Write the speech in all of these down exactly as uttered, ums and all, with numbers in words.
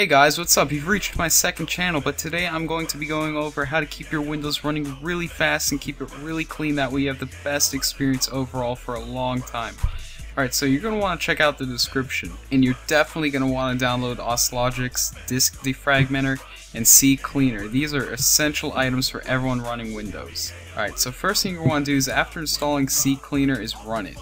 Hey guys, what's up? You've reached my second channel, but today I'm going to be going over how to keep your Windows running really fast and keep it really clean, that way you have the best experience overall for a long time. Alright, so you're going to want to check out the description, and you're definitely going to want to download Auslogics Disk Defragmenter and CCleaner. These are essential items for everyone running Windows. Alright, so first thing you want to do is, after installing CCleaner, is run it.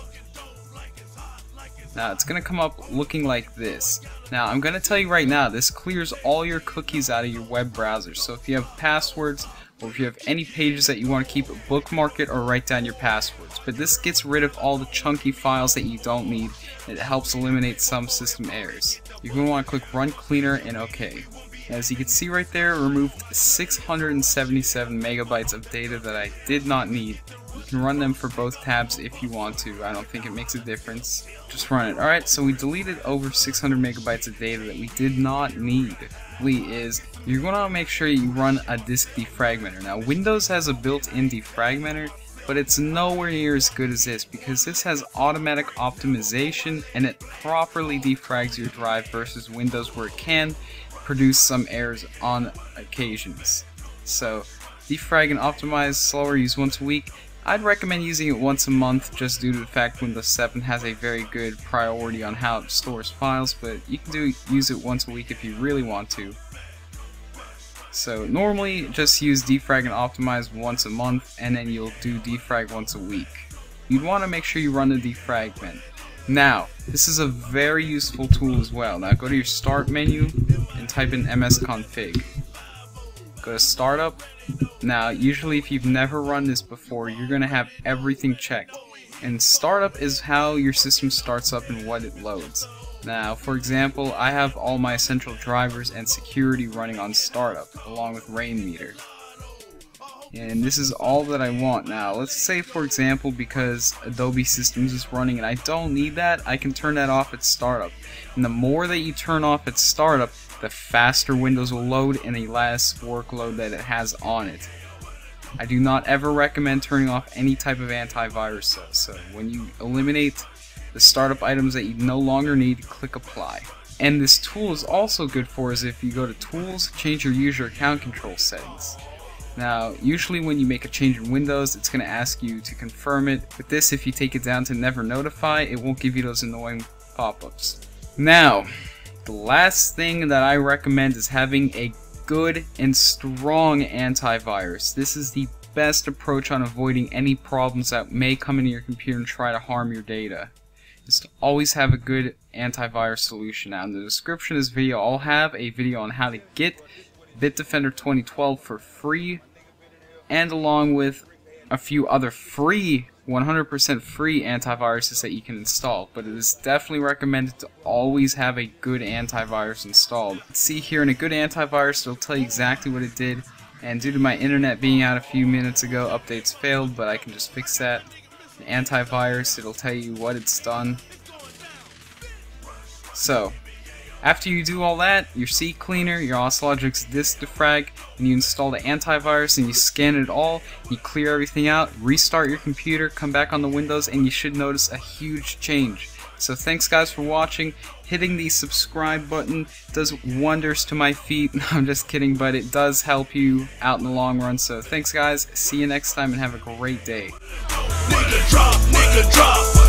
Now it's going to come up looking like this. Now I'm going to tell you right now, this clears all your cookies out of your web browser. So if you have passwords, or if you have any pages that you want to keep, bookmark it or write down your passwords. But this gets rid of all the chunky files that you don't need, and it helps eliminate some system errors. You're going to want to click Run Cleaner and OK. As you can see right there, it removed six hundred seventy-seven megabytes of data that I did not need. You can run them for both tabs if you want to. I don't think it makes a difference. Just run it. Alright, so we deleted over six hundred megabytes of data that we did not need. Is you're going to make sure you run a disk defragmenter. Now Windows has a built-in defragmenter, but it's nowhere near as good as this, because this has automatic optimization and it properly defrags your drive versus Windows, where it can produce some errors on occasions. So defrag and optimize, slower, use once a week. I'd recommend using it once a month, just due to the fact Windows seven has a very good priority on how it stores files, but you can do use it once a week if you really want to. So normally just use defrag and optimize once a month, and then you'll do defrag once a week. You'd want to make sure you run the defragment. Now this is a very useful tool as well. Now go to your start menu and type in msconfig. Go to startup. Now usually if you've never run this before, you're going to have everything checked, and startup is how your system starts up and what it loads. Now for example, I have all my essential drivers and security running on startup, along with Rainmeter, and this is all that I want. Now let's say for example, because Adobe Systems is running and I don't need that, I can turn that off at startup, and the more that you turn off at startup, the faster Windows will load and the less workload that it has on it. I do not ever recommend turning off any type of antivirus though, so when you eliminate the startup items that you no longer need, click apply. And this tool is also good for is if you go to tools, change your user account control settings. Now usually when you make a change in Windows, it's going to ask you to confirm it. With this, if you take it down to never notify, it won't give you those annoying pop-ups. Now the last thing that I recommend is having a good and strong antivirus. This is the best approach on avoiding any problems that may come into your computer and try to harm your data, is to always have a good antivirus solution. Now in the description of this video, I'll have a video on how to get Bitdefender twenty twelve for free, and along with a few other free one hundred percent free antiviruses that you can install, but it is definitely recommended to always have a good antivirus installed. See here, in a good antivirus, it'll tell you exactly what it did, and due to my internet being out a few minutes ago, updates failed, but I can just fix that. The antivirus, it'll tell you what it's done. So after you do all that, your CCleaner, your Auslogics Disk Defrag, and you install the antivirus, and you scan it all, you clear everything out, restart your computer, come back on the Windows, and you should notice a huge change. So thanks guys for watching. Hitting the subscribe button does wonders to my feet. No, I'm just kidding, but it does help you out in the long run. So thanks guys, see you next time, and have a great day. Nigga drop, nigga drop.